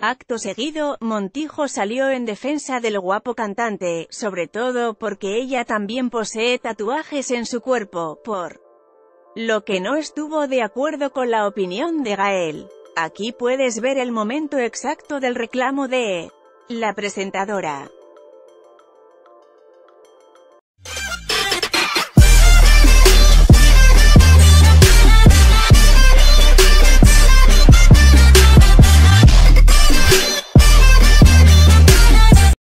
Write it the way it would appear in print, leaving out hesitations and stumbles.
Acto seguido, Montijo salió en defensa del guapo cantante, sobre todo porque ella también posee tatuajes en su cuerpo, por lo que no estuvo de acuerdo con la opinión de Gael. Aquí puedes ver el momento exacto del reclamo de la presentadora.